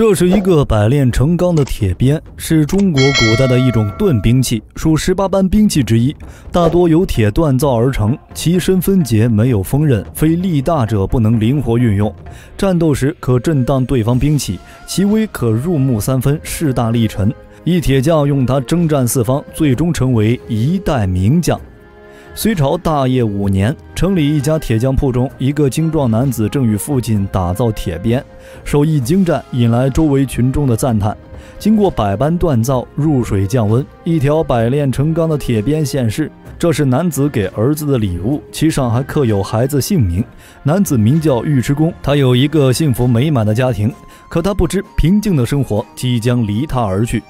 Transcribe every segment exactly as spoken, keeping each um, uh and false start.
这是一个百炼成钢的铁鞭，是中国古代的一种盾兵器，属十八般兵器之一，大多由铁锻造而成，其身分节，没有锋刃，非力大者不能灵活运用。战斗时可震荡对方兵器，其威可入木三分，势大力沉。一铁匠用它征战四方，最终成为一代名将。 隋朝大业五年，城里一家铁匠铺中，一个精壮男子正与父亲打造铁鞭，手艺精湛，引来周围群众的赞叹。经过百般锻造，入水降温，一条百炼成钢的铁鞭现世。这是男子给儿子的礼物，其上还刻有孩子姓名。男子名叫尉迟恭，他有一个幸福美满的家庭，可他不知平静的生活即将离他而去。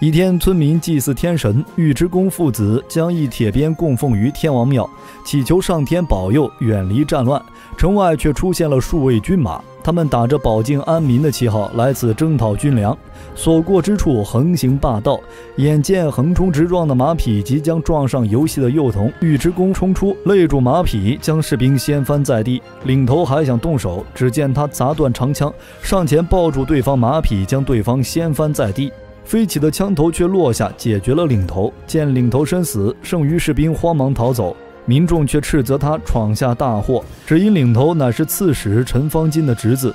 一天，村民祭祀天神，尉迟恭父子将一铁鞭供奉于天王庙，祈求上天保佑远离战乱。城外却出现了数位军马，他们打着保境安民的旗号来此征讨军粮，所过之处横行霸道。眼见横冲直撞的马匹即将撞上游戏的幼童，尉迟恭冲出，勒住马匹，将士兵掀翻在地，领头还想动手，只见他砸断长枪，上前抱住对方马匹，将对方掀翻在地。 飞起的枪头却落下，解决了领头。见领头身死，剩余士兵慌忙逃走，民众却斥责他闯下大祸，只因领头乃是刺史陈方金的侄子。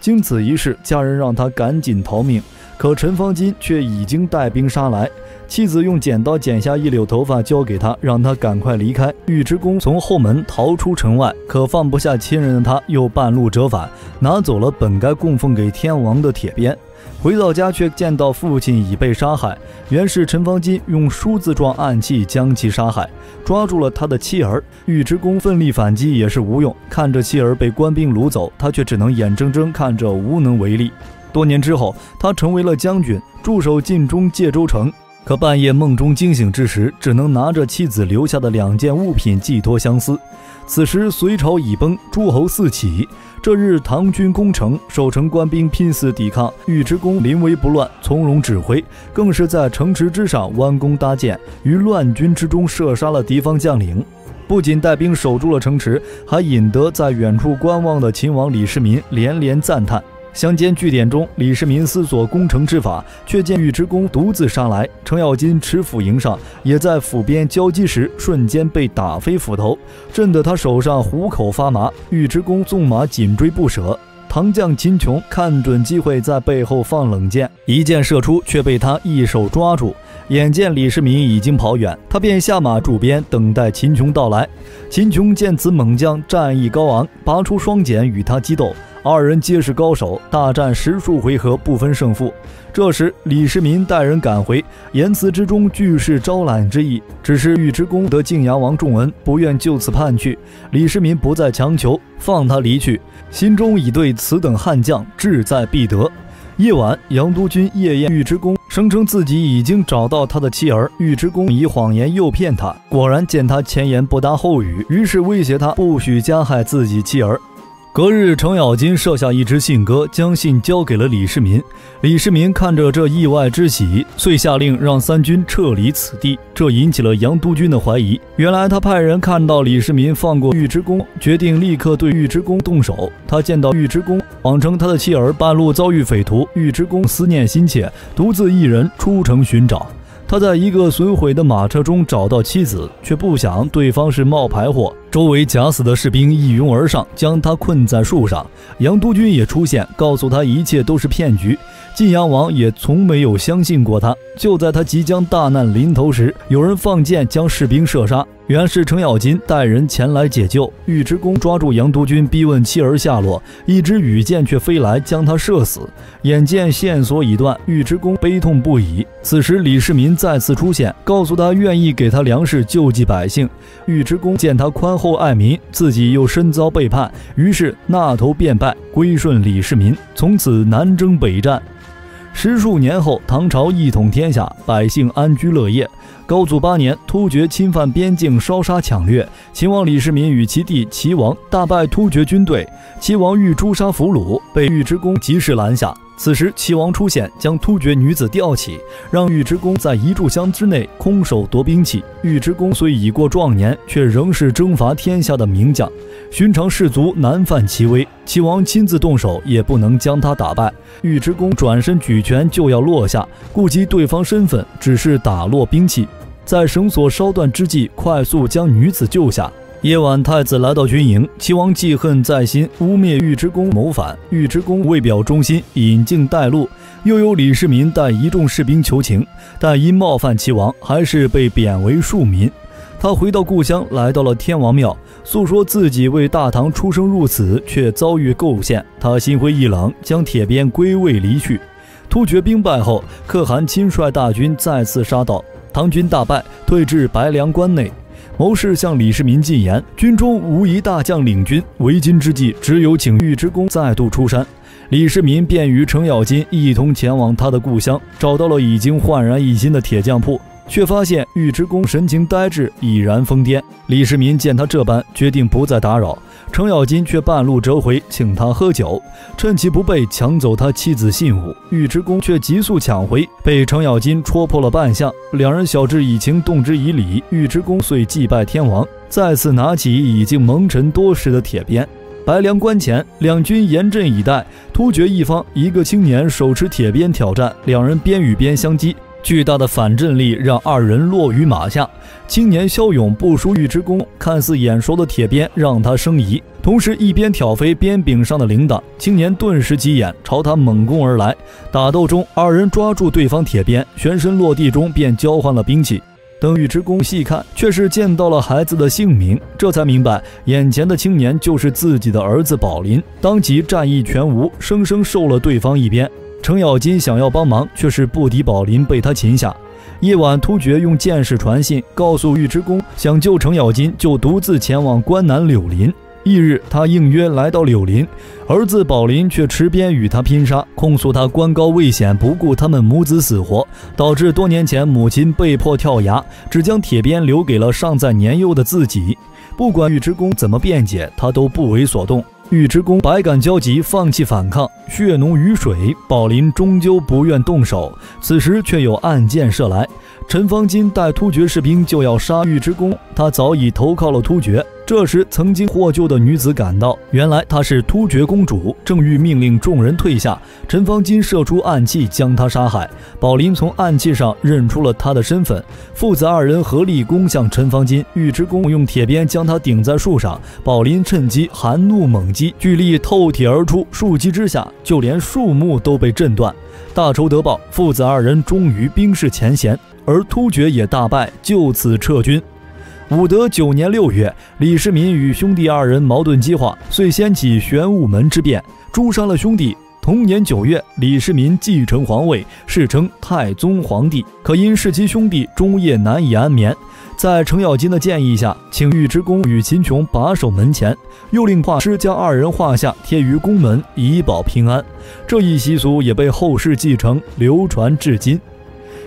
经此一事，家人让他赶紧逃命，可陈方金却已经带兵杀来。妻子用剪刀剪下一绺头发交给他，让他赶快离开。尉迟恭从后门逃出城外，可放不下亲人的他又半路折返，拿走了本该供奉给天王的铁鞭。 回到家，却见到父亲已被杀害。原是陈方金用梳子状暗器将其杀害，抓住了他的妻儿。尉迟恭奋力反击也是无用，看着妻儿被官兵掳走，他却只能眼睁睁看着，无能为力。多年之后，他成为了将军，驻守晋中介州城。可半夜梦中惊醒之时，只能拿着妻子留下的两件物品寄托相思。此时隋朝已崩，诸侯四起。 这日，唐军攻城，守城官兵拼死抵抗。尉迟恭临危不乱，从容指挥，更是在城池之上弯弓搭箭，于乱军之中射杀了敌方将领。不仅带兵守住了城池，还引得在远处观望的秦王李世民连连赞叹。乡间据点中，李世民思索攻城之法，却见尉迟恭独自杀来。程咬金持斧迎上，也在斧边交击时瞬间被打飞斧头，震得他手上虎口发麻。尉迟恭纵马紧追不舍。唐将秦琼看准机会，在背后放冷箭，一箭射出，却被他一手抓住。眼见李世民已经跑远，他便下马渚边等待秦琼到来。秦琼见此猛将战意高昂，拔出双锏与他激斗。 二人皆是高手，大战十数回合不分胜负。这时，李世民带人赶回，言辞之中俱是招揽之意。只是尉迟恭得晋阳王重恩，不愿就此叛去。李世民不再强求，放他离去，心中已对此等悍将志在必得。夜晚，杨都军夜宴尉迟恭，声称自己已经找到他的妻儿。尉迟恭以谎言诱骗他，果然见他前言不搭后语，于是威胁他不许加害自己妻儿。 隔日，程咬金设下一支信鸽，将信交给了李世民。李世民看着这意外之喜，遂下令让三军撤离此地。这引起了杨都军的怀疑。原来他派人看到李世民放过尉迟恭，决定立刻对尉迟恭动手。他见到尉迟恭，谎称他的妻儿半路遭遇匪徒，尉迟恭思念心切，独自一人出城寻找。 他在一个损毁的马车中找到妻子，却不想对方是冒牌货。周围假死的士兵一拥而上，将他困在树上。杨都军也出现，告诉他一切都是骗局。晋阳王也从没有相信过他。就在他即将大难临头时，有人放箭将士兵射杀。原是程咬金带人前来解救。尉迟恭抓住杨都军，逼问妻儿下落。一支羽箭却飞来，将他射死。眼见线索已断，尉迟恭悲痛不已。此时李世民 再次出现，告诉他愿意给他粮食救济百姓。尉迟恭见他宽厚爱民，自己又身遭背叛，于是纳头便拜，归顺李世民。从此南征北战。十数年后，唐朝一统天下，百姓安居乐业。高祖八年，突厥侵犯边境，烧杀抢掠。秦王李世民与其弟齐王大败突厥军队，齐王欲诛杀俘虏，被尉迟恭及时拦下。此时齐王出现，将突厥女子吊起，让尉迟恭在一炷香之内空手夺兵器。尉迟恭虽已过壮年，却仍是征伐天下的名将。寻常士卒难犯其威，齐王亲自动手也不能将他打败。尉迟恭转身举拳就要落下，顾及对方身份，只是打落兵器，在绳索烧断之际，快速将女子救下。 夜晚，太子来到军营，齐王记恨在心，污蔑尉迟恭谋反。尉迟恭为表忠心，引颈带路，又有李世民带一众士兵求情，但因冒犯齐王，还是被贬为庶民。他回到故乡，来到了天王庙，诉说自己为大唐出生入死，却遭遇构陷。他心灰意冷，将铁鞭归位离去。突厥兵败后，可汗亲率大军再次杀到，唐军大败，退至白梁关内。 谋士向李世民进言，军中无一大将领军，为今之计，只有请尉迟恭再度出山。李世民便与程咬金一同前往他的故乡，找到了已经焕然一新的铁匠铺，却发现尉迟恭神情呆滞，已然疯癫。李世民见他这般，决定不再打扰。程咬金却半路折回，请他喝酒，趁其不备抢走他妻子信物。尉迟恭却急速抢回，被程咬金戳破了扮相。两人晓之以情，动之以理。尉迟恭遂祭拜天王，再次拿起已经蒙尘多时的铁鞭。白梁关前，两军严阵以待。突厥一方，一个青年手持铁鞭挑战，两人边与边相击。 巨大的反震力让二人落于马下。青年骁勇不输尉迟恭，看似眼熟的铁鞭让他生疑，同时一边挑飞鞭柄上的铃铛，青年顿时急眼，朝他猛攻而来。打斗中，二人抓住对方铁鞭，旋身落地中便交换了兵器。等尉迟恭细看，却是见到了孩子的姓名，这才明白眼前的青年就是自己的儿子宝林，当即战意全无，生生受了对方一鞭。 程咬金想要帮忙，却是不敌宝林被他擒下。夜晚，突厥用箭士传信告诉尉迟恭，想救程咬金，就独自前往关南柳林。翌日，他应约来到柳林，儿子宝林却持鞭与他拼杀，控诉他官高位显，不顾他们母子死活，导致多年前母亲被迫跳崖，只将铁鞭留给了尚在年幼的自己。不管尉迟恭怎么辩解，他都不为所动。 尉迟恭百感交集，放弃反抗，血浓于水。宝林终究不愿动手，此时却有暗箭射来。陈方金带突厥士兵就要杀尉迟恭，他早已投靠了突厥。这时，曾经获救的女子赶到，原来她是突厥公主，正欲命令众人退下。陈方金射出暗器将她杀害。宝林从暗器上认出了她的身份，父子二人合力攻向陈方金。尉迟恭用铁鞭将他顶在树上，宝林趁机含怒猛击。 巨力透铁而出，数击之下，就连树木都被震断。大仇得报，父子二人终于冰释前嫌，而突厥也大败，就此撤军。武德九年六月，李世民与兄弟二人矛盾激化，遂掀起玄武门之变，诛杀了兄弟。 同年九月，李世民继承皇位，世称太宗皇帝。可因弑其兄弟，终夜难以安眠。在程咬金的建议下，请尉迟恭与秦琼把守门前，又令画师将二人画像贴于宫门，以保平安。这一习俗也被后世继承，流传至今。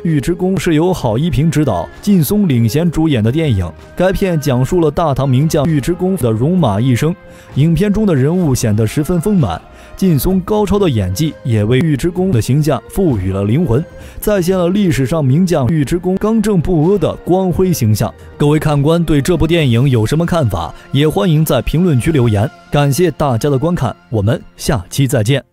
尉迟恭是由郝一平执导、靳松领衔主演的电影。该片讲述了大唐名将尉迟恭的戎马一生。影片中的人物显得十分丰满，靳松高超的演技也为尉迟恭的形象赋予了灵魂，再现了历史上名将尉迟恭刚正不阿的光辉形象。各位看官对这部电影有什么看法？也欢迎在评论区留言。感谢大家的观看，我们下期再见。